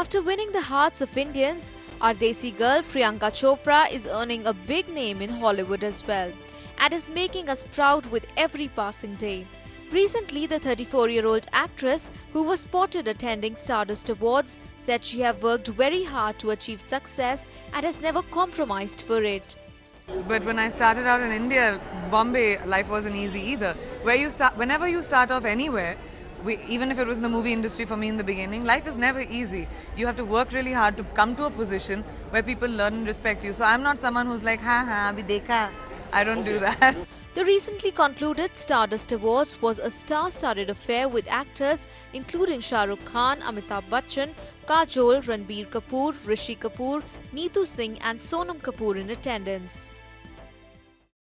After winning the hearts of Indians, our desi girl Priyanka Chopra is earning a big name in Hollywood as well and is making us proud with every passing day. Recently, the 34-year-old actress, who was spotted attending Stardust Awards, said she has worked very hard to achieve success and has never compromised for it. But when I started out in India, Bombay, life wasn't easy either. Whenever you start off anywhere, even if it was in the movie industry for me in the beginning, life is never easy. You have to work really hard to come to a position where people learn and respect you. So I'm not someone who's like, ha ha, abhi dekha. I don't do that. The recently concluded Stardust Awards was a star-studded affair with actors including Shah Rukh Khan, Amitabh Bachchan, Kajol, Ranbir Kapoor, Rishi Kapoor, Neetu Singh and Sonam Kapoor in attendance.